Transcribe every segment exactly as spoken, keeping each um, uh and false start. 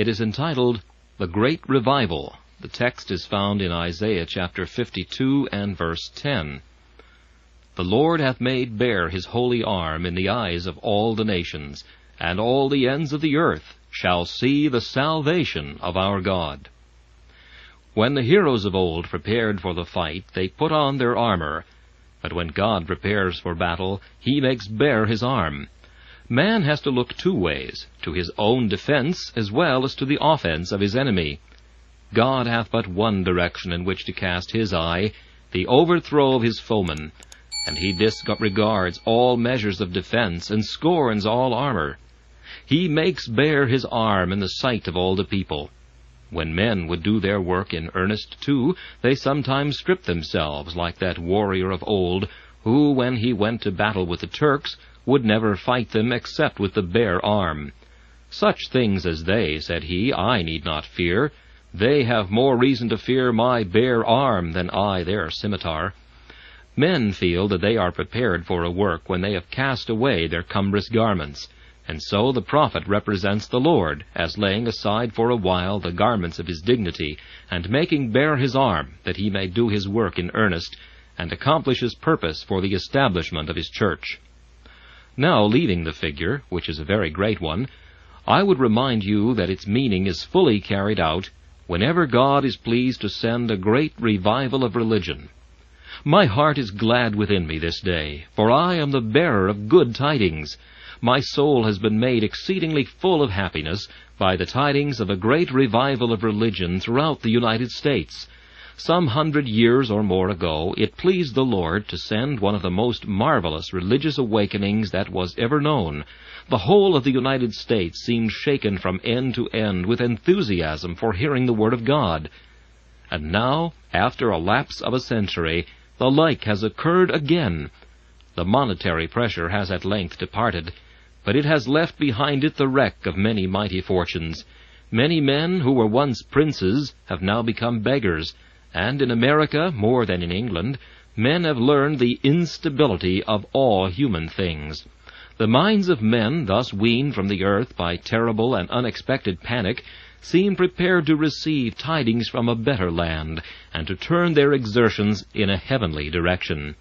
It is entitled, The Great Revival. The text is found in Isaiah chapter fifty-two and verse ten. The Lord hath made bare his holy arm in the eyes of all the nations, and all the ends of the earth shall see the salvation of our God. When the heroes of old prepared for the fight, they put on their armor. But when God prepares for battle, he makes bare his arm. Man has to look two ways, to his own defense as well as to the offense of his enemy. God hath but one direction in which to cast his eye, the overthrow of his foeman, and he disregards all measures of defense and scorns all armor. He makes bare his arm in the sight of all the people. When men would do their work in earnest, too, they sometimes strip themselves, like that warrior of old, who, when he went to battle with the Turks, would never fight them except with the bare arm. Such things as they, said he, I need not fear. They have more reason to fear my bare arm than I their scimitar. Men feel that they are prepared for a work when they have cast away their cumbrous garments. And so the prophet represents the Lord as laying aside for a while the garments of his dignity, and making bare his arm, that he may do his work in earnest, and accomplish his purpose for the establishment of his church. Now, leaving the figure, which is a very great one, I would remind you that its meaning is fully carried out whenever God is pleased to send a great revival of religion. My heart is glad within me this day, for I am the bearer of good tidings. My soul has been made exceedingly full of happiness by the tidings of a great revival of religion throughout the United States. Some hundred years or more ago, it pleased the Lord to send one of the most marvelous religious awakenings that was ever known. The whole of the United States seemed shaken from end to end with enthusiasm for hearing the Word of God. And now, after a lapse of a century, the like has occurred again. The monetary pressure has at length departed, but it has left behind it the wreck of many mighty fortunes. Many men who were once princes have now become beggars, and in America, more than in England, men have learned the instability of all human things. The minds of men, thus weaned from the earth by terrible and unexpected panic, seem prepared to receive tidings from a better land, and to turn their exertions in a heavenly direction.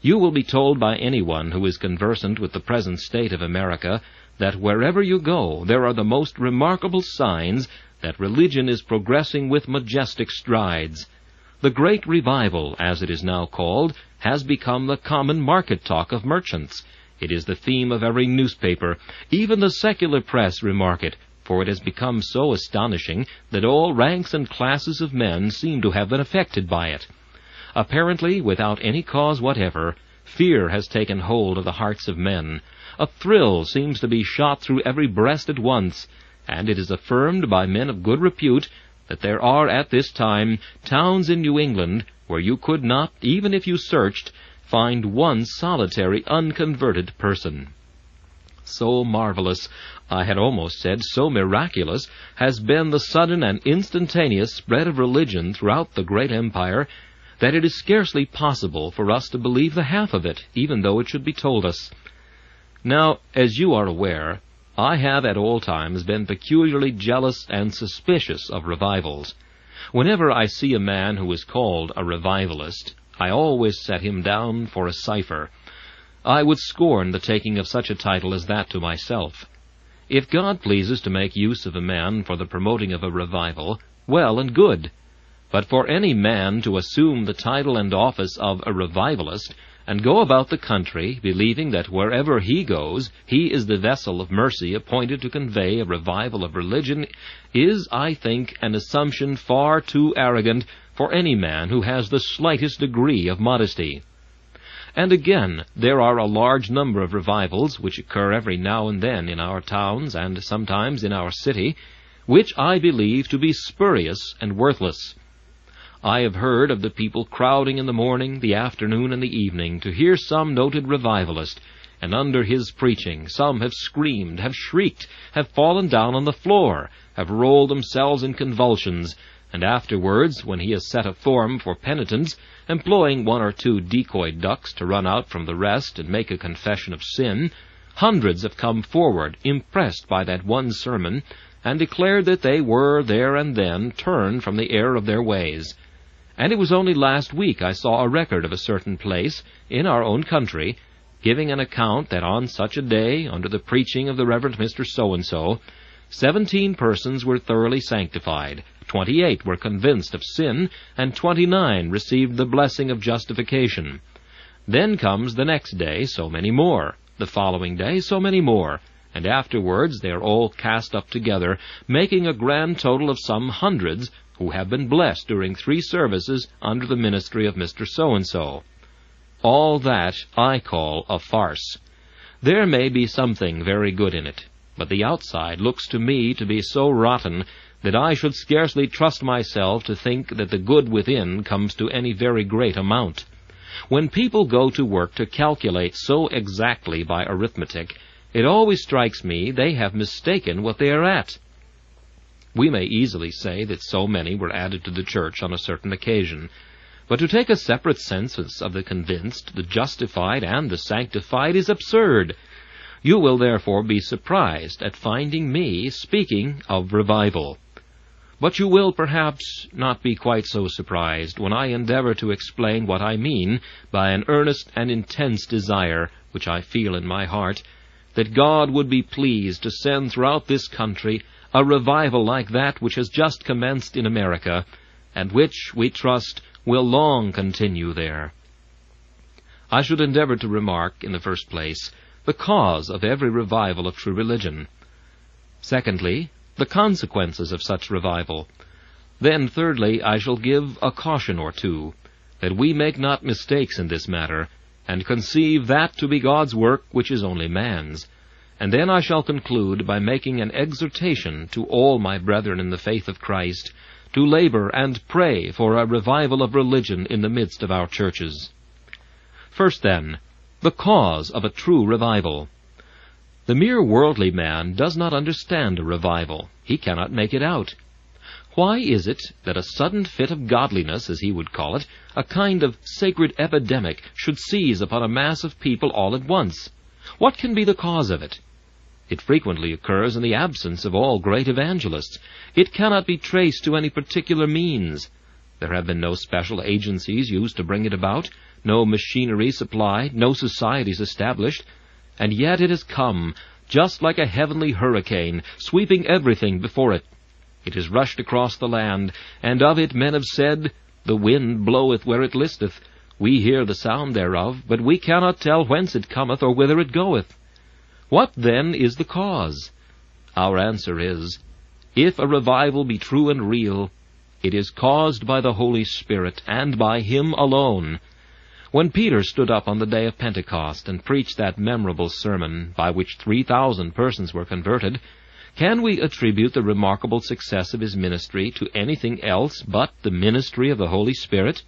You will be told by anyone who is conversant with the present state of America that wherever you go there are the most remarkable signs that religion is progressing with majestic strides. The Great Revival, as it is now called, has become the common market talk of merchants. It is the theme of every newspaper. Even the secular press remark it, for it has become so astonishing that all ranks and classes of men seem to have been affected by it. Apparently, without any cause whatever, fear has taken hold of the hearts of men. A thrill seems to be shot through every breast at once, and it is affirmed by men of good repute that there are at this time towns in New England where you could not, even if you searched, find one solitary unconverted person. So marvelous, I had almost said so miraculous, has been the sudden and instantaneous spread of religion throughout the great empire, that it is scarcely possible for us to believe the half of it, even though it should be told us. Now, as you are aware, I have at all times been peculiarly jealous and suspicious of revivals. Whenever I see a man who is called a revivalist, I always set him down for a cipher. I would scorn the taking of such a title as that to myself. If God pleases to make use of a man for the promoting of a revival, well and good. But for any man to assume the title and office of a revivalist, and go about the country, believing that wherever he goes, he is the vessel of mercy appointed to convey a revival of religion, is, I think, an assumption far too arrogant for any man who has the slightest degree of modesty. And again, there are a large number of revivals which occur every now and then in our towns and sometimes in our city, which I believe to be spurious and worthless. I have heard of the people crowding in the morning, the afternoon, and the evening to hear some noted revivalist, and under his preaching some have screamed, have shrieked, have fallen down on the floor, have rolled themselves in convulsions, and afterwards, when he has set a form for penitence, employing one or two decoy ducks to run out from the rest and make a confession of sin, hundreds have come forward, impressed by that one sermon, and declared that they were there and then turned from the error of their ways. And it was only last week I saw a record of a certain place in our own country giving an account that on such a day, under the preaching of the Reverend Mister So-and-so, seventeen persons were thoroughly sanctified, twenty-eight were convinced of sin, and twenty-nine received the blessing of justification. Then comes the next day so many more, the following day so many more, and afterwards they are all cast up together, making a grand total of some hundreds who have been blessed during three services under the ministry of Mister So-and-so. All that I call a farce. There may be something very good in it, but the outside looks to me to be so rotten that I should scarcely trust myself to think that the good within comes to any very great amount. When people go to work to calculate so exactly by arithmetic, it always strikes me they have mistaken what they are at. We may easily say that so many were added to the church on a certain occasion, but to take a separate census of the convinced, the justified, and the sanctified is absurd. You will therefore be surprised at finding me speaking of revival. But you will perhaps not be quite so surprised when I endeavor to explain what I mean by an earnest and intense desire, which I feel in my heart, that God would be pleased to send throughout this country a revival like that which has just commenced in America, and which, we trust, will long continue there. I should endeavor to remark, in the first place, the cause of every revival of true religion. Secondly, the consequences of such revival. Then, thirdly, I shall give a caution or two, that we make not mistakes in this matter, and conceive that to be God's work which is only man's. And then I shall conclude by making an exhortation to all my brethren in the faith of Christ, to labor and pray for a revival of religion in the midst of our churches. First, then, the cause of a true revival. The mere worldly man does not understand a revival. He cannot make it out. Why is it that a sudden fit of godliness, as he would call it, a kind of sacred epidemic, should seize upon a mass of people all at once? What can be the cause of it? It frequently occurs in the absence of all great evangelists. It cannot be traced to any particular means. There have been no special agencies used to bring it about, no machinery supplied, no societies established, and yet it has come, just like a heavenly hurricane, sweeping everything before it. It has rushed across the land, and of it men have said, "The wind bloweth where it listeth. We hear the sound thereof, but we cannot tell whence it cometh or whither it goeth." What, then, is the cause? Our answer is, if a revival be true and real, it is caused by the Holy Spirit, and by Him alone. When Peter stood up on the day of Pentecost and preached that memorable sermon, by which three thousand persons were converted, can we attribute the remarkable success of his ministry to anything else but the ministry of the Holy Spirit?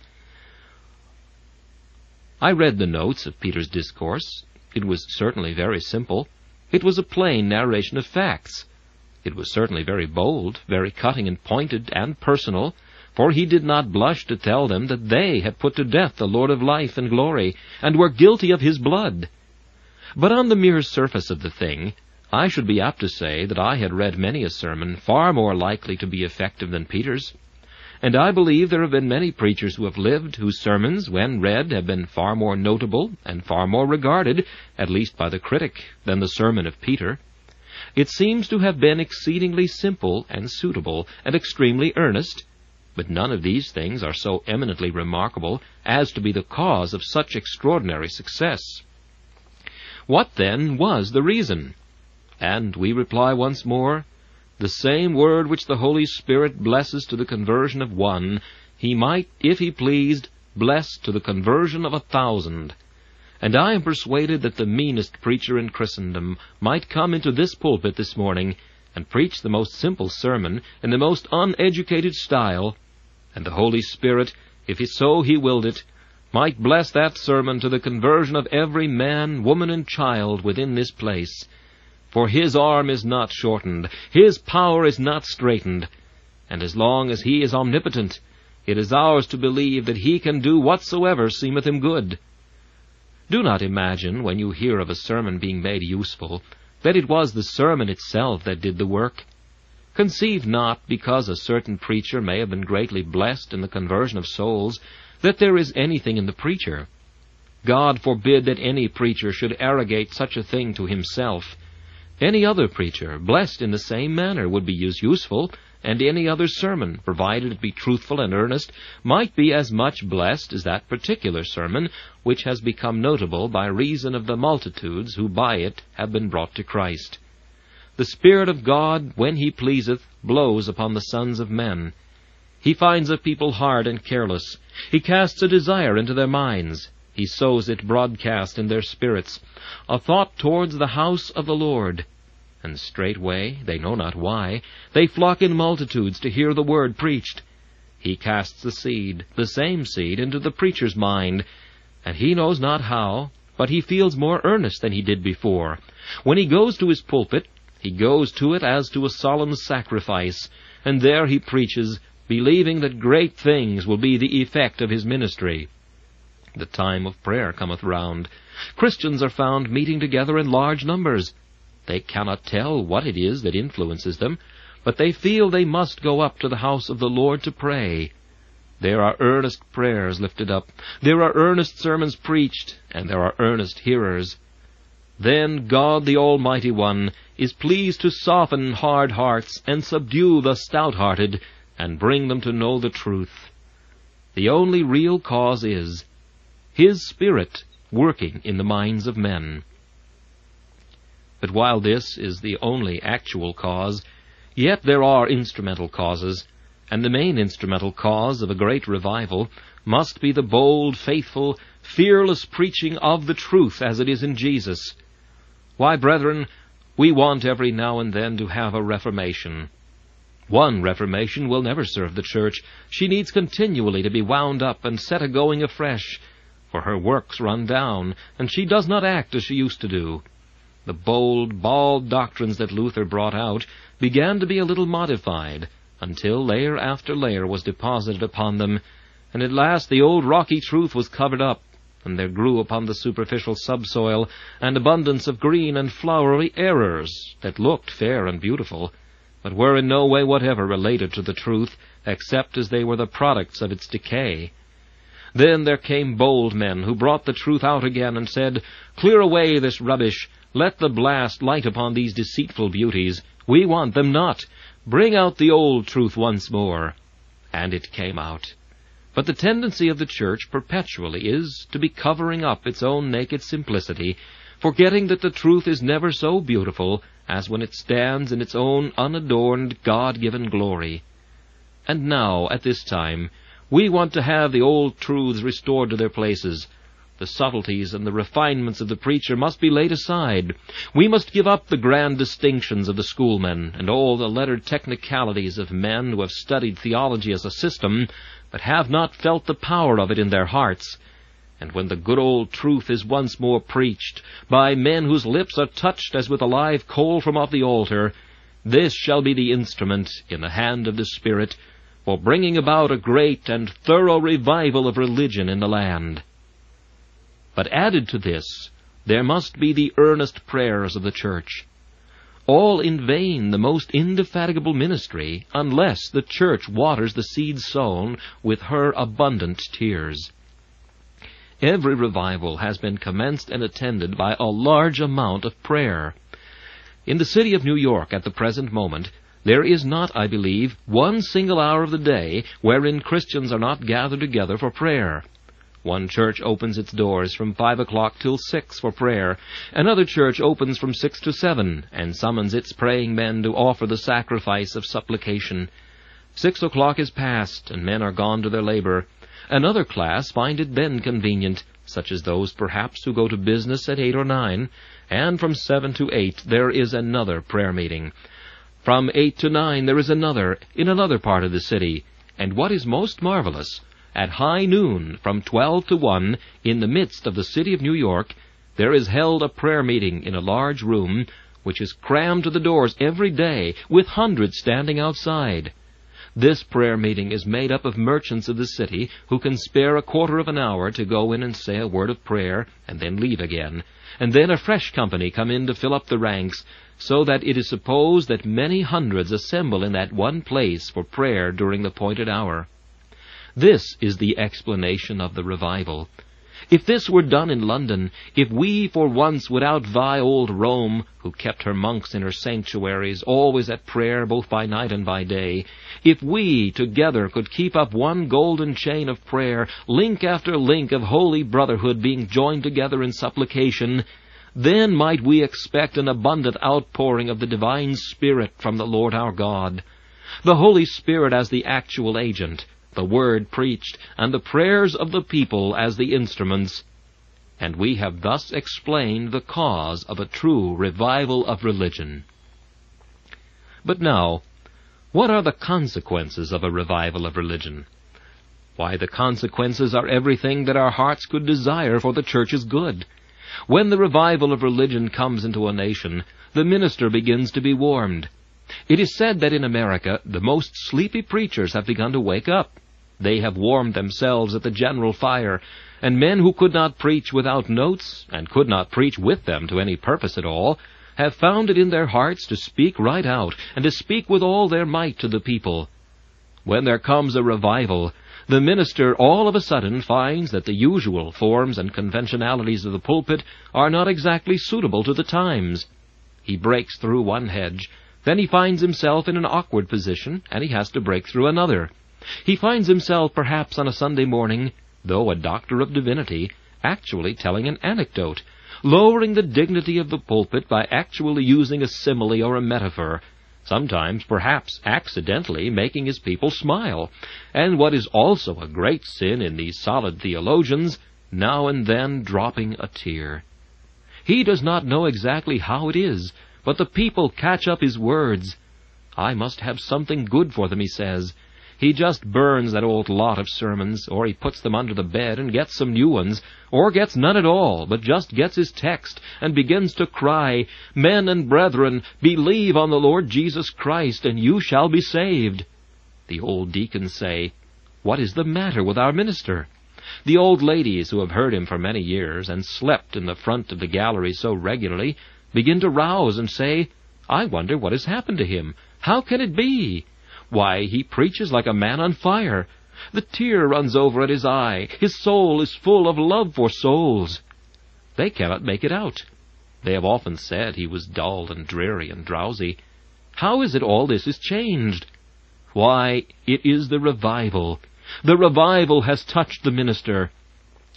I read the notes of Peter's discourse. It was certainly very simple. It was a plain narration of facts. It was certainly very bold, very cutting and pointed and personal, for he did not blush to tell them that they had put to death the Lord of life and glory, and were guilty of his blood. But on the mere surface of the thing, I should be apt to say that I had read many a sermon far more likely to be effective than Peter's. And I believe there have been many preachers who have lived, whose sermons, when read, have been far more notable and far more regarded, at least by the critic, than the sermon of Peter. It seems to have been exceedingly simple and suitable and extremely earnest, but none of these things are so eminently remarkable as to be the cause of such extraordinary success. What, then, was the reason? And we reply once more, the same word which the Holy Spirit blesses to the conversion of one, He might, if He pleased, bless to the conversion of a thousand. And I am persuaded that the meanest preacher in Christendom might come into this pulpit this morning and preach the most simple sermon in the most uneducated style, and the Holy Spirit, if so He willed it, might bless that sermon to the conversion of every man, woman, and child within this place. For His arm is not shortened, His power is not straitened, and as long as He is omnipotent, it is ours to believe that He can do whatsoever seemeth Him good. Do not imagine, when you hear of a sermon being made useful, that it was the sermon itself that did the work. Conceive not, because a certain preacher may have been greatly blessed in the conversion of souls, that there is anything in the preacher. God forbid that any preacher should arrogate such a thing to himself. Any other preacher, blessed in the same manner, would be as useful, and any other sermon, provided it be truthful and earnest, might be as much blessed as that particular sermon, which has become notable by reason of the multitudes who by it have been brought to Christ. The Spirit of God, when He pleaseth, blows upon the sons of men. He finds a people hard and careless. He casts a desire into their minds. He sows it broadcast in their spirits, a thought towards the house of the Lord. And straightway, they know not why, they flock in multitudes to hear the word preached. He casts the seed, the same seed, into the preacher's mind, and he knows not how, but he feels more earnest than he did before. When he goes to his pulpit, he goes to it as to a solemn sacrifice, and there he preaches, believing that great things will be the effect of his ministry. The time of prayer cometh round. Christians are found meeting together in large numbers. They cannot tell what it is that influences them, but they feel they must go up to the house of the Lord to pray. There are earnest prayers lifted up. There are earnest sermons preached, and there are earnest hearers. Then God the Almighty One is pleased to soften hard hearts and subdue the stout-hearted and bring them to know the truth. The only real cause is His Spirit working in the minds of men. But while this is the only actual cause, yet there are instrumental causes, and the main instrumental cause of a great revival must be the bold, faithful, fearless preaching of the truth as it is in Jesus. Why, brethren, we want every now and then to have a reformation. One reformation will never serve the church. She needs continually to be wound up and set a-going afresh, for her works run down, and she does not act as she used to do. The bold, bald doctrines that Luther brought out began to be a little modified, until layer after layer was deposited upon them, and at last the old rocky truth was covered up, and there grew upon the superficial subsoil an abundance of green and flowery errors that looked fair and beautiful, but were in no way whatever related to the truth, except as they were the products of its decay. Then there came bold men who brought the truth out again and said, "Clear away this rubbish. Let the blast light upon these deceitful beauties. We want them not. Bring out the old truth once more." And it came out. But the tendency of the church perpetually is to be covering up its own naked simplicity, forgetting that the truth is never so beautiful as when it stands in its own unadorned, God-given glory. And now, at this time, we want to have the old truths restored to their places. The subtleties and the refinements of the preacher must be laid aside. We must give up the grand distinctions of the schoolmen and all the lettered technicalities of men who have studied theology as a system, but have not felt the power of it in their hearts. And when the good old truth is once more preached by men whose lips are touched as with a live coal from off the altar, this shall be the instrument in the hand of the Spirit for bringing about a great and thorough revival of religion in the land. But added to this, there must be the earnest prayers of the church. All in vain the most indefatigable ministry, unless the church waters the seed sown with her abundant tears. Every revival has been commenced and attended by a large amount of prayer. In the city of New York at the present moment, there is not, I believe, one single hour of the day wherein Christians are not gathered together for prayer. One church opens its doors from five o'clock till six for prayer. Another church opens from six to seven, and summons its praying men to offer the sacrifice of supplication. Six o'clock is past, and men are gone to their labor. Another class find it then convenient, such as those perhaps who go to business at eight or nine, and from seven to eight there is another prayer meeting. From eight to nine there is another, in another part of the city, and what is most marvelous, at high noon, from twelve to one, in the midst of the city of New York, there is held a prayer meeting in a large room, which is crammed to the doors every day, with hundreds standing outside. This prayer meeting is made up of merchants of the city who can spare a quarter of an hour to go in and say a word of prayer, and then leave again, and then a fresh company come in to fill up the ranks, so that it is supposed that many hundreds assemble in that one place for prayer during the appointed hour. This is the explanation of the revival. If this were done in London, if we for once would outvie old Rome, who kept her monks in her sanctuaries, always at prayer both by night and by day, if we together could keep up one golden chain of prayer, link after link of holy brotherhood being joined together in supplication, then might we expect an abundant outpouring of the divine Spirit from the Lord our God. The Holy Spirit as the actual agent, the word preached, and the prayers of the people as the instruments. And we have thus explained the cause of a true revival of religion. But now, what are the consequences of a revival of religion? Why, the consequences are everything that our hearts could desire for the church's good. When the revival of religion comes into a nation, the minister begins to be warmed. It is said that in America the most sleepy preachers have begun to wake up. They have warmed themselves at the general fire, and men who could not preach without notes, and could not preach with them to any purpose at all, have found it in their hearts to speak right out, and to speak with all their might to the people. When there comes a revival, the minister all of a sudden finds that the usual forms and conventionalities of the pulpit are not exactly suitable to the times. He breaks through one hedge, then he finds himself in an awkward position, and he has to break through another. He finds himself, perhaps on a Sunday morning, though a doctor of divinity, actually telling an anecdote, lowering the dignity of the pulpit by actually using a simile or a metaphor, sometimes, perhaps, accidentally making his people smile. And what is also a great sin in these solid theologians, now and then dropping a tear. He does not know exactly how it is, but the people catch up his words. I must have something good for them, he says. He just burns that old lot of sermons, or he puts them under the bed and gets some new ones, or gets none at all, but just gets his text and begins to cry, Men and brethren, believe on the Lord Jesus Christ, and you shall be saved. The old deacons say, What is the matter with our minister? The old ladies who have heard him for many years, and slept in the front of the gallery so regularly, begin to rouse and say, I wonder what has happened to him. How can it be? Why, he preaches like a man on fire. The tear runs over at his eye. His soul is full of love for souls. They cannot make it out. They have often said he was dull and dreary and drowsy. How is it all this is changed? Why, it is the revival. The revival has touched the minister.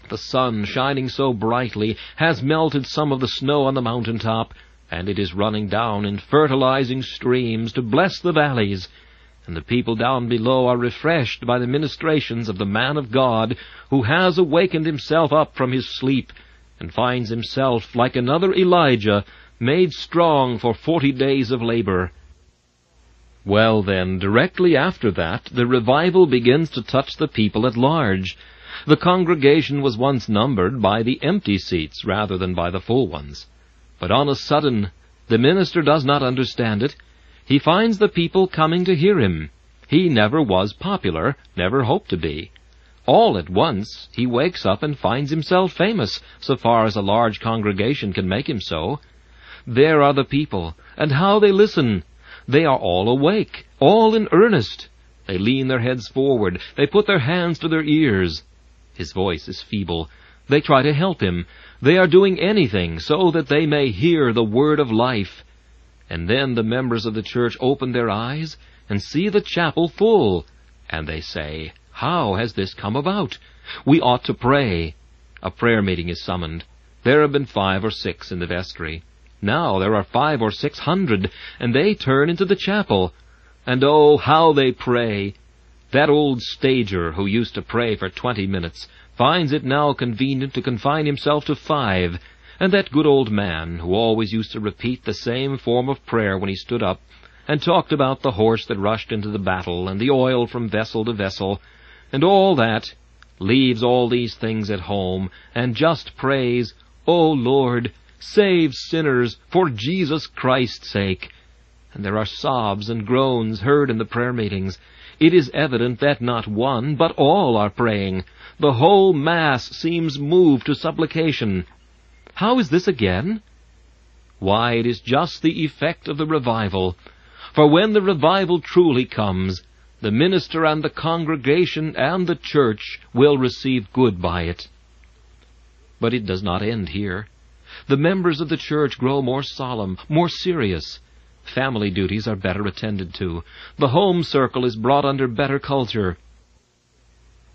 The sun, shining so brightly, has melted some of the snow on the mountain top, and it is running down in fertilizing streams to bless the valleys. And the people down below are refreshed by the ministrations of the man of God, who has awakened himself up from his sleep, and finds himself, like another Elijah, made strong for forty days of labor. Well, then, directly after that, the revival begins to touch the people at large. The congregation was once numbered by the empty seats rather than by the full ones. But on a sudden, the minister does not understand it. He finds the people coming to hear him. He never was popular, never hoped to be. All at once, he wakes up and finds himself famous, so far as a large congregation can make him so. There are the people, and how they listen! They are all awake, all in earnest. They lean their heads forward, they put their hands to their ears. His voice is feeble. They try to help him. They are doing anything so that they may hear the word of life. And then the members of the church open their eyes and see the chapel full. And they say, How has this come about? We ought to pray. A prayer meeting is summoned. There have been five or six in the vestry. Now there are five or six hundred, and they turn into the chapel. And oh, how they pray! That old stager who used to pray for twenty minutes finds it now convenient to confine himself to five, and that good old man who always used to repeat the same form of prayer when he stood up and talked about the horse that rushed into the battle and the oil from vessel to vessel, and all that, leaves all these things at home and just prays, O Lord, save sinners for Jesus Christ's sake. And there are sobs and groans heard in the prayer meetings. It is evident that not one, but all are praying. The whole mass seems moved to supplication. How is this again? Why, it is just the effect of the revival. For when the revival truly comes, the minister and the congregation and the church will receive good by it. But it does not end here. The members of the church grow more solemn, more serious. Family duties are better attended to. The home circle is brought under better culture.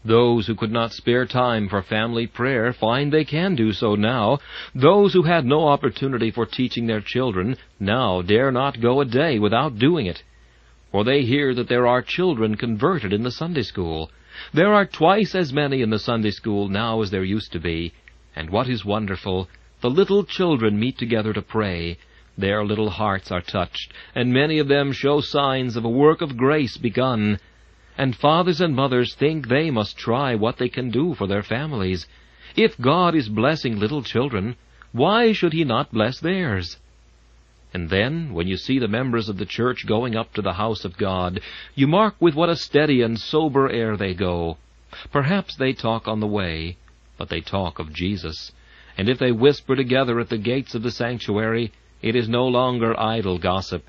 Those who could not spare time for family prayer find they can do so now. Those who had no opportunity for teaching their children now dare not go a day without doing it. For they hear that there are children converted in the Sunday school. There are twice as many in the Sunday school now as there used to be. And what is wonderful, the little children meet together to pray. Their little hearts are touched, and many of them show signs of a work of grace begun. And fathers and mothers think they must try what they can do for their families. If God is blessing little children, why should He not bless theirs? And then, when you see the members of the church going up to the house of God, you mark with what a steady and sober air they go. Perhaps they talk on the way, but they talk of Jesus. And if they whisper together at the gates of the sanctuary, it is no longer idle gossip.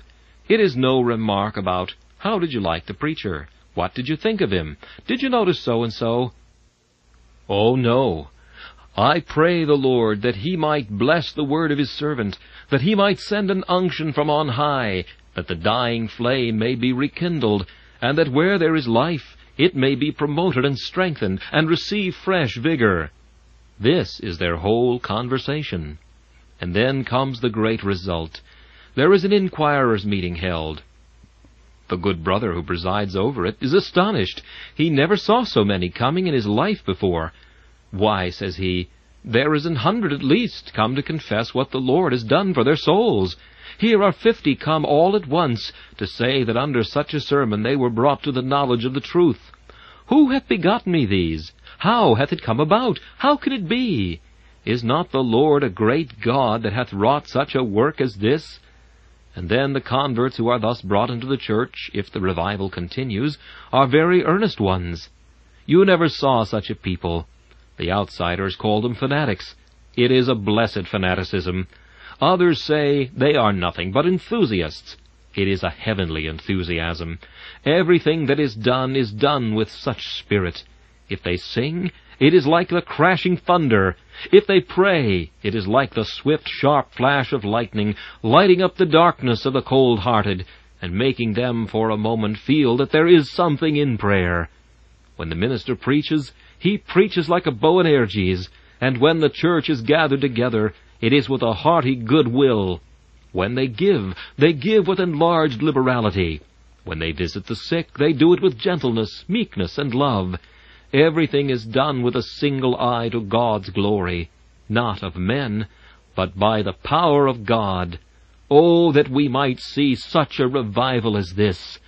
It is no remark about, "How did you like the preacher? What did you think of him? Did you notice so-and-so?" Oh, no. I pray the Lord that He might bless the word of His servant, that He might send an unction from on high, that the dying flame may be rekindled, and that where there is life, it may be promoted and strengthened, and receive fresh vigor. This is their whole conversation. And then comes the great result. There is an inquirers' meeting held. The good brother who presides over it is astonished. He never saw so many coming in his life before. "Why," says he, "there is an hundred at least come to confess what the Lord has done for their souls. Here are fifty come all at once to say that under such a sermon they were brought to the knowledge of the truth. Who hath begotten me these? How hath it come about? How can it be? Is not the Lord a great God that hath wrought such a work as this?" And then the converts who are thus brought into the church, if the revival continues, are very earnest ones. You never saw such a people. The outsiders call them fanatics. It is a blessed fanaticism. Others say they are nothing but enthusiasts. It is a heavenly enthusiasm. Everything that is done is done with such spirit. If they sing, it is like the crashing thunder. If they pray, it is like the swift, sharp flash of lightning, lighting up the darkness of the cold-hearted, and making them for a moment feel that there is something in prayer. When the minister preaches, he preaches like a Boanerges, and when the church is gathered together, it is with a hearty good will. When they give, they give with enlarged liberality. When they visit the sick, they do it with gentleness, meekness, and love. Everything is done with a single eye to God's glory, not of men, but by the power of God. Oh, that we might see such a revival as this!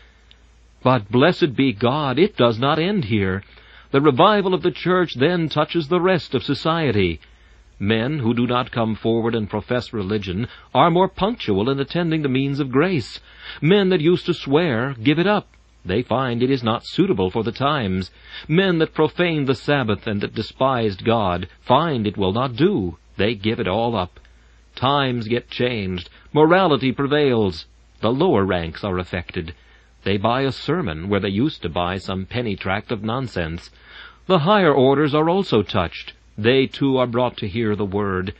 But blessed be God, it does not end here. The revival of the church then touches the rest of society. Men who do not come forward and profess religion are more punctual in attending the means of grace. Men that used to swear give it up. They find it is not suitable for the times. Men that profane the Sabbath and that despised God find it will not do. They give it all up. Times get changed. Morality prevails. The lower ranks are affected. They buy a sermon where they used to buy some penny tract of nonsense. The higher orders are also touched. They too are brought to hear the word.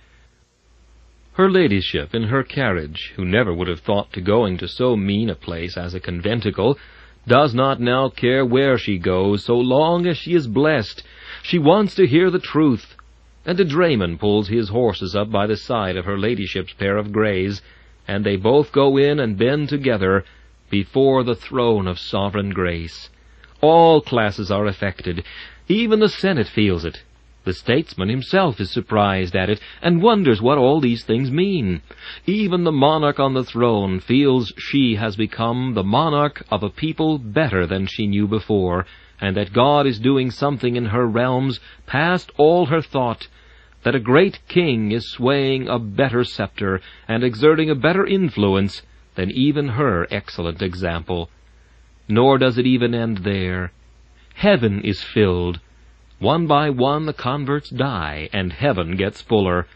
Her ladyship in her carriage, who never would have thought to going to so mean a place as a conventicle, does not now care where she goes, so long as she is blessed. She wants to hear the truth. And a drayman pulls his horses up by the side of her ladyship's pair of greys, and they both go in and bend together before the throne of sovereign grace. All classes are affected. Even the Senate feels it. The statesman himself is surprised at it, and wonders what all these things mean. Even the monarch on the throne feels she has become the monarch of a people better than she knew before, and that God is doing something in her realms past all her thought, that a great king is swaying a better scepter and exerting a better influence than even her excellent example. Nor does it even end there. Heaven is filled. One by one the converts die, and heaven gets fuller.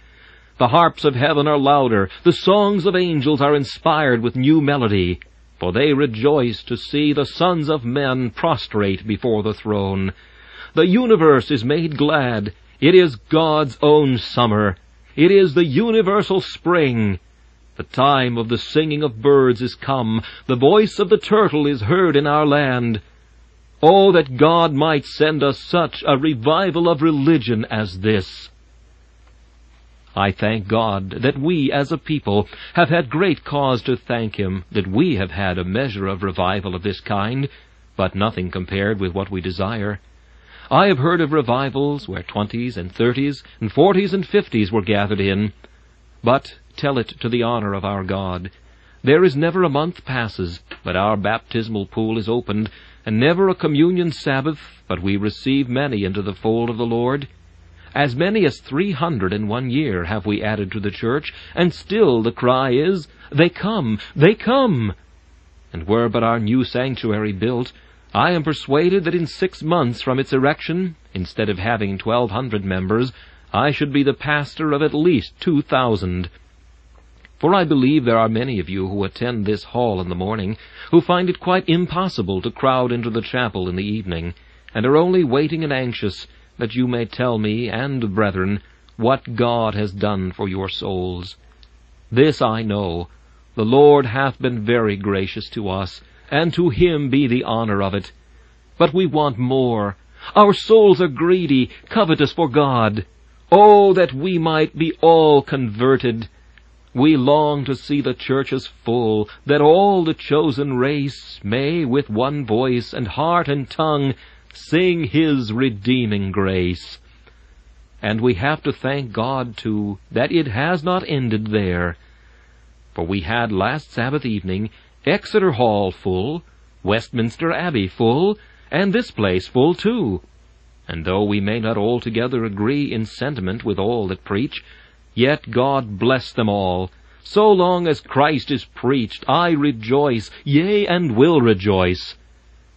The harps of heaven are louder, the songs of angels are inspired with new melody, for they rejoice to see the sons of men prostrate before the throne. The universe is made glad. It is God's own summer. It is the universal spring. The time of the singing of birds is come. The voice of the turtle is heard in our land. Oh, that God might send us such a revival of religion as this! I thank God that we, as a people, have had great cause to thank Him, that we have had a measure of revival of this kind, but nothing compared with what we desire. I have heard of revivals where twenties and thirties and forties and fifties were gathered in, but tell it to the honor of our God. There is never a month passes, but our baptismal pool is opened, and never a communion Sabbath, but we receive many into the fold of the Lord. As many as three hundred in one year have we added to the church, and still the cry is, They come, they come! And were but our new sanctuary built, I am persuaded that in six months from its erection, instead of having twelve hundred members, I should be the pastor of at least two thousand. For I believe there are many of you who attend this hall in the morning, who find it quite impossible to crowd into the chapel in the evening, and are only waiting and anxious, that you may tell me and brethren what God has done for your souls. This I know, the Lord hath been very gracious to us, and to Him be the honor of it. But we want more. Our souls are greedy, covetous for God. Oh, that we might be all converted! We long to see the churches full, that all the chosen race may, with one voice and heart and tongue, sing His redeeming grace. And we have to thank God, too, that it has not ended there. For we had last Sabbath evening Exeter Hall full, Westminster Abbey full, and this place full, too. And though we may not altogether agree in sentiment with all that preach, yet God bless them all. So long as Christ is preached, I rejoice, yea, and will rejoice.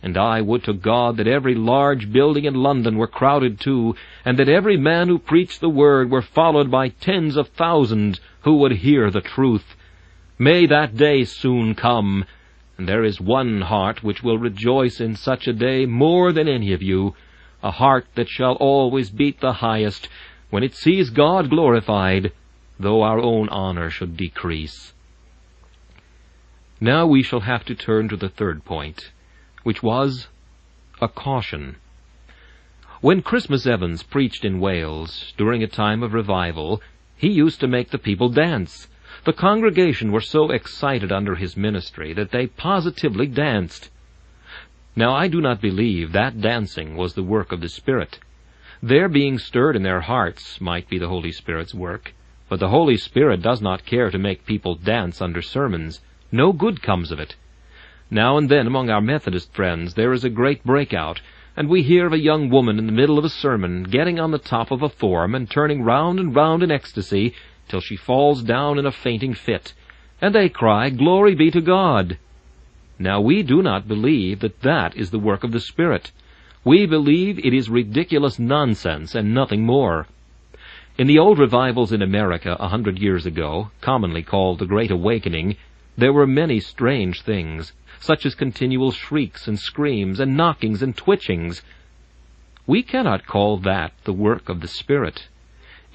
And I would to God that every large building in London were crowded too, and that every man who preached the word were followed by tens of thousands who would hear the truth. May that day soon come, and there is one heart which will rejoice in such a day more than any of you, a heart that shall always beat the highest, when it sees God glorified, though our own honor should decrease. Now we shall have to turn to the third point, which was a caution. When Christmas Evans preached in Wales during a time of revival, he used to make the people dance. The congregation were so excited under his ministry that they positively danced. Now I do not believe that dancing was the work of the Spirit. Their being stirred in their hearts might be the Holy Spirit's work, but the Holy Spirit does not care to make people dance under sermons. No good comes of it. Now and then among our Methodist friends there is a great breakout, and we hear of a young woman in the middle of a sermon getting on the top of a form and turning round and round in ecstasy till she falls down in a fainting fit, and they cry, Glory be to God! Now we do not believe that that is the work of the Spirit. We believe it is ridiculous nonsense and nothing more. In the old revivals in America a hundred years ago, commonly called the Great Awakening, there were many strange things, such as continual shrieks and screams and knockings and twitchings. We cannot call that the work of the Spirit.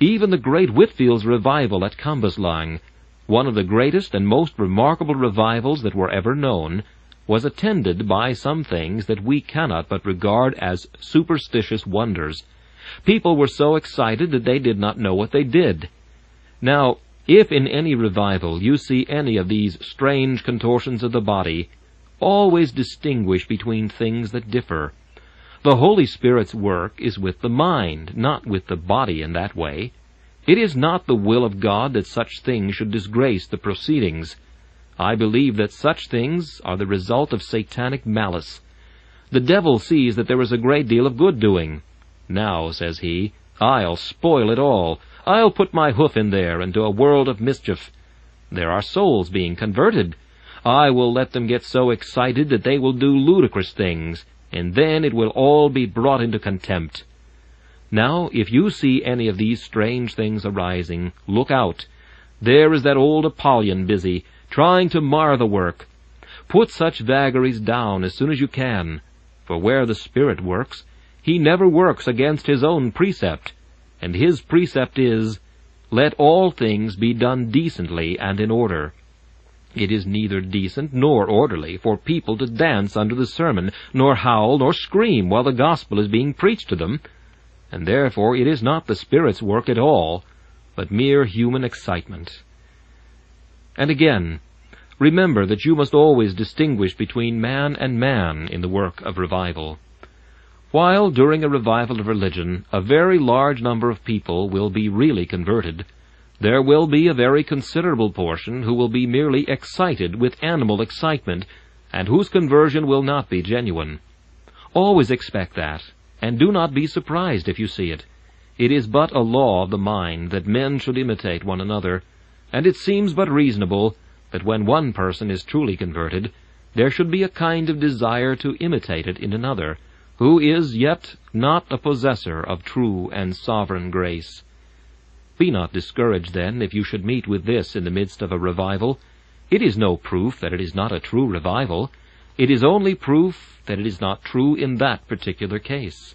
Even the great Whitfield's revival at Cambuslang, one of the greatest and most remarkable revivals that were ever known, was attended by some things that we cannot but regard as superstitious wonders. People were so excited that they did not know what they did. Now, if in any revival you see any of these strange contortions of the body, always distinguish between things that differ. The Holy Spirit's work is with the mind, not with the body in that way. It is not the will of God that such things should disgrace the proceedings. I believe that such things are the result of satanic malice. The devil sees that there is a great deal of good doing. Now, says he, I'll spoil it all. I'll put my hoof in there into a world of mischief. There are souls being converted. I will let them get so excited that they will do ludicrous things, and then it will all be brought into contempt. Now, if you see any of these strange things arising, look out. There is that old Apollyon busy, trying to mar the work. Put such vagaries down as soon as you can, for where the Spirit works, he never works against his own precept, and his precept is, let all things be done decently and in order. It is neither decent nor orderly for people to dance under the sermon, nor howl, nor scream while the gospel is being preached to them, and therefore it is not the Spirit's work at all, but mere human excitement. And again, remember that you must always distinguish between man and man in the work of revival. While during a revival of religion a very large number of people will be really converted, there will be a very considerable portion who will be merely excited with animal excitement, and whose conversion will not be genuine. Always expect that, and do not be surprised if you see it. It is but a law of the mind that men should imitate one another, and it seems but reasonable that when one person is truly converted, there should be a kind of desire to imitate it in another, who is yet not a possessor of true and sovereign grace. Be not discouraged, then, if you should meet with this in the midst of a revival. It is no proof that it is not a true revival. It is only proof that it is not true in that particular case.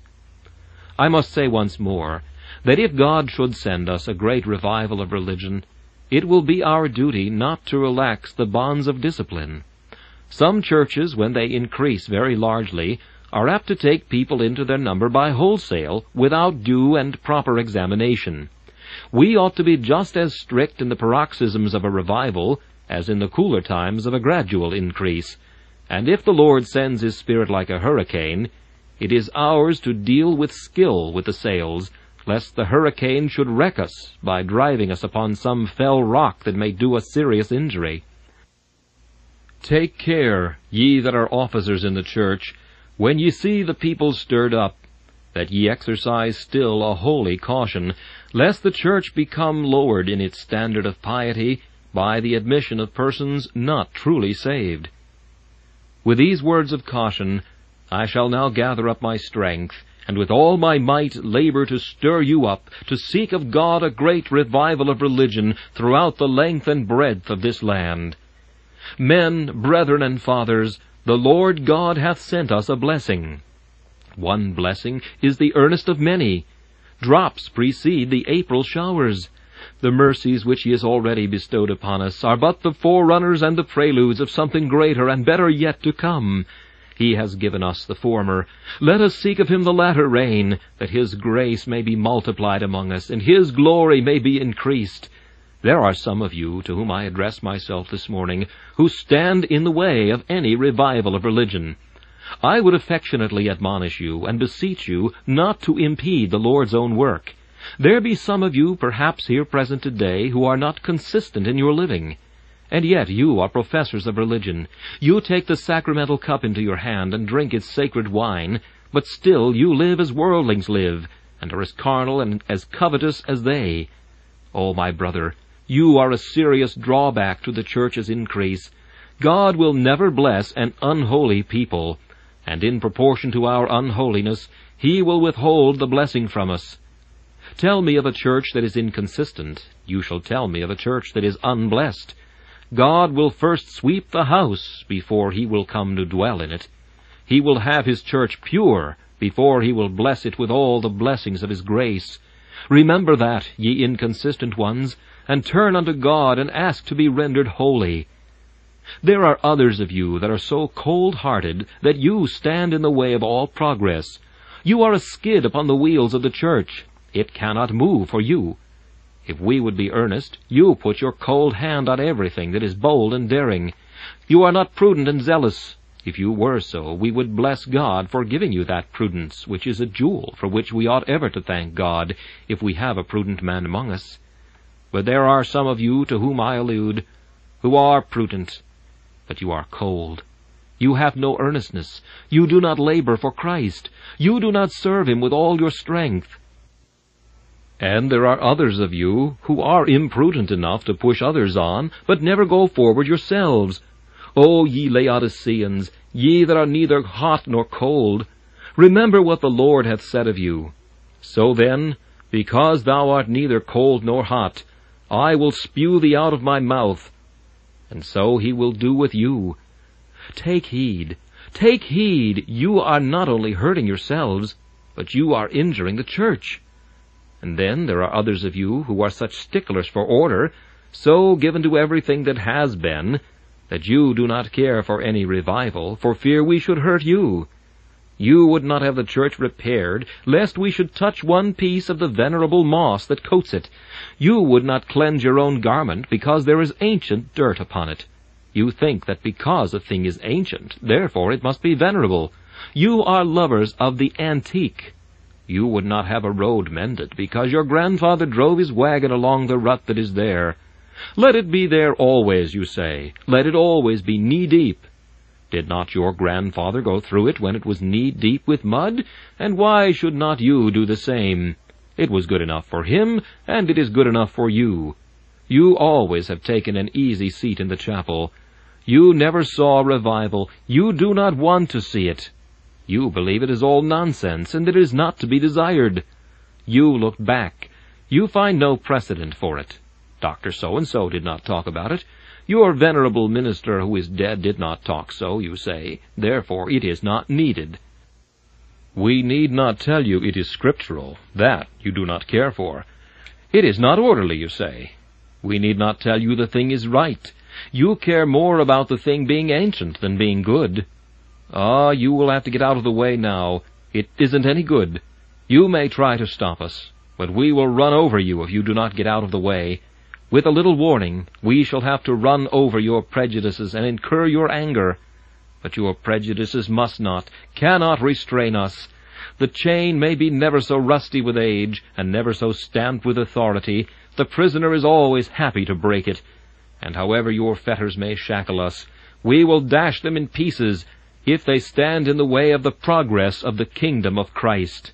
I must say once more, that if God should send us a great revival of religion, it will be our duty not to relax the bonds of discipline. Some churches, when they increase very largely, are apt to take people into their number by wholesale, without due and proper examination. We ought to be just as strict in the paroxysms of a revival as in the cooler times of a gradual increase, and if the Lord sends His Spirit like a hurricane, it is ours to deal with skill with the sails, lest the hurricane should wreck us by driving us upon some fell rock that may do us serious injury. Take care, ye that are officers in the church, when ye see the people stirred up, that ye exercise still a holy caution, lest the church become lowered in its standard of piety by the admission of persons not truly saved. With these words of caution, I shall now gather up my strength, and with all my might labor to stir you up, to seek of God a great revival of religion throughout the length and breadth of this land. Men, brethren, and fathers, the Lord God hath sent us a blessing. One blessing is the earnest of many. Drops precede the April showers. The mercies which He has already bestowed upon us are but the forerunners and the preludes of something greater and better yet to come. He has given us the former. Let us seek of Him the latter rain, that His grace may be multiplied among us, and His glory may be increased. There are some of you, to whom I address myself this morning, who stand in the way of any revival of religion. I would affectionately admonish you and beseech you not to impede the Lord's own work. There be some of you, perhaps here present today, who are not consistent in your living. And yet you are professors of religion. You take the sacramental cup into your hand and drink its sacred wine, but still you live as worldlings live, and are as carnal and as covetous as they. Oh, my brother, you are a serious drawback to the church's increase. God will never bless an unholy people, and in proportion to our unholiness, He will withhold the blessing from us. Tell me of a church that is inconsistent. You shall tell me of a church that is unblessed. God will first sweep the house before He will come to dwell in it. He will have His church pure before He will bless it with all the blessings of His grace. Remember that, ye inconsistent ones, and turn unto God and ask to be rendered holy. There are others of you that are so cold-hearted that you stand in the way of all progress. You are a skid upon the wheels of the church. It cannot move for you. If we would be earnest, you put your cold hand on everything that is bold and daring. You are not prudent and zealous. If you were so, we would bless God for giving you that prudence, which is a jewel for which we ought ever to thank God, if we have a prudent man among us. But there are some of you to whom I allude, who are prudent, but you are cold. You have no earnestness. You do not labor for Christ. You do not serve Him with all your strength. And there are others of you who are imprudent enough to push others on, but never go forward yourselves. O ye Laodiceans, ye that are neither hot nor cold, remember what the Lord hath said of you. So then, because thou art neither cold nor hot, I will spew thee out of my mouth. And so he will do with you. Take heed, take heed, you are not only hurting yourselves, but you are injuring the church. And then there are others of you who are such sticklers for order, so given to everything that has been, that you do not care for any revival, for fear we should hurt you. You would not have the church repaired, lest we should touch one piece of the venerable moss that coats it. You would not cleanse your own garment, because there is ancient dirt upon it. You think that because a thing is ancient, therefore it must be venerable. You are lovers of the antique. You would not have a road mended, because your grandfather drove his wagon along the rut that is there. Let it be there always, you say. Let it always be knee-deep. Did not your grandfather go through it when it was knee-deep with mud? And why should not you do the same? It was good enough for him, and it is good enough for you. You always have taken an easy seat in the chapel. You never saw revival. You do not want to see it. You believe it is all nonsense, and that it is not to be desired. You look back. You find no precedent for it. Doctor So-and-so did not talk about it. Your venerable minister who is dead did not talk so, you say. Therefore it is not needed. We need not tell you it is scriptural. That you do not care for. It is not orderly, you say. We need not tell you the thing is right. You care more about the thing being ancient than being good. Ah, you will have to get out of the way now. It isn't any good. You may try to stop us, but we will run over you if you do not get out of the way. With a little warning, we shall have to run over your prejudices and incur your anger. But your prejudices must not, cannot restrain us. The chain may be never so rusty with age, and never so stamped with authority. The prisoner is always happy to break it. And however your fetters may shackle us, we will dash them in pieces, if they stand in the way of the progress of the kingdom of Christ.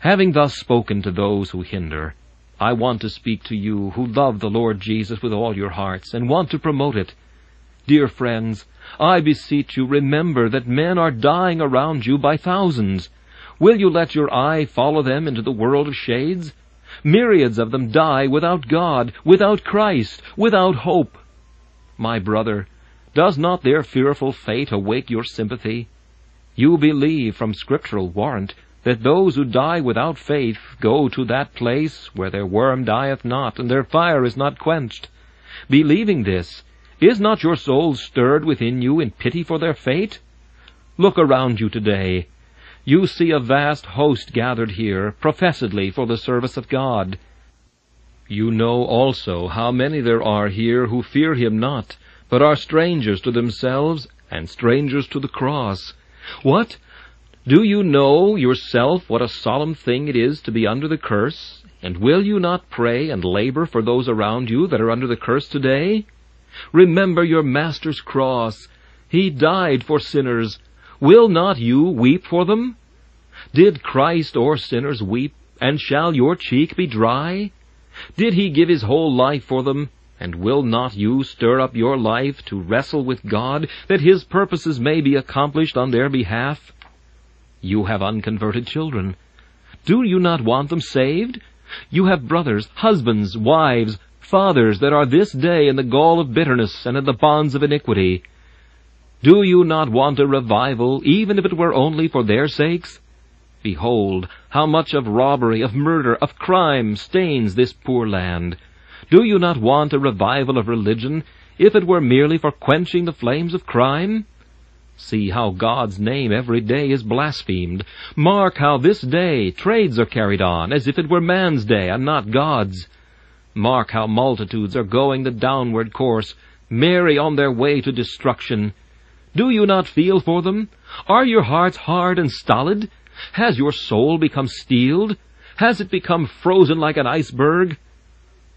Having thus spoken to those who hinder, I want to speak to you who love the Lord Jesus with all your hearts and want to promote it. Dear friends, I beseech you, remember that men are dying around you by thousands. Will you let your eye follow them into the world of shades? Myriads of them die without God, without Christ, without hope. My brother, does not their fearful fate awake your sympathy? You believe from scriptural warrant that those who die without faith go to that place where their worm dieth not, and their fire is not quenched. Believing this, is not your soul stirred within you in pity for their fate? Look around you today. You see a vast host gathered here, professedly for the service of God. You know also how many there are here who fear him not, but are strangers to themselves and strangers to the cross. What? Do you know yourself what a solemn thing it is to be under the curse? And will you not pray and labor for those around you that are under the curse today? Remember your Master's cross. He died for sinners. Will not you weep for them? Did Christ or sinners weep, and shall your cheek be dry? Did he give his whole life for them? And will not you stir up your life to wrestle with God, that his purposes may be accomplished on their behalf? You have unconverted children. Do you not want them saved? You have brothers, husbands, wives, fathers that are this day in the gall of bitterness and in the bonds of iniquity. Do you not want a revival, even if it were only for their sakes? Behold, how much of robbery, of murder, of crime stains this poor land. Do you not want a revival of religion, if it were merely for quenching the flames of crime? See how God's name every day is blasphemed. Mark how this day trades are carried on, as if it were man's day and not God's. Mark how multitudes are going the downward course, merry on their way to destruction. Do you not feel for them? Are your hearts hard and stolid? Has your soul become steeled? Has it become frozen like an iceberg?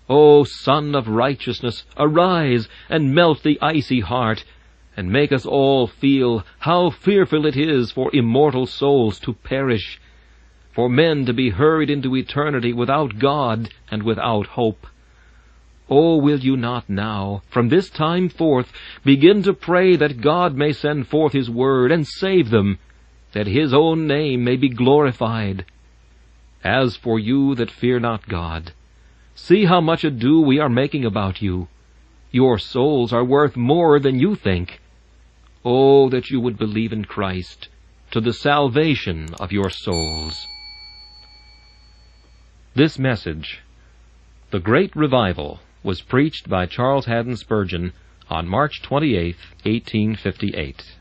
O Son of Righteousness, arise and melt the icy heart, and make us all feel how fearful it is for immortal souls to perish, for men to be hurried into eternity without God and without hope. Oh, will you not now, from this time forth, begin to pray that God may send forth his word and save them, that his own name may be glorified? As for you that fear not God, see how much ado we are making about you. Your souls are worth more than you think. Oh, that you would believe in Christ, to the salvation of your souls. This message, The Great Revival, was preached by Charles Haddon Spurgeon on March twenty-eighth, eighteen fifty-eight.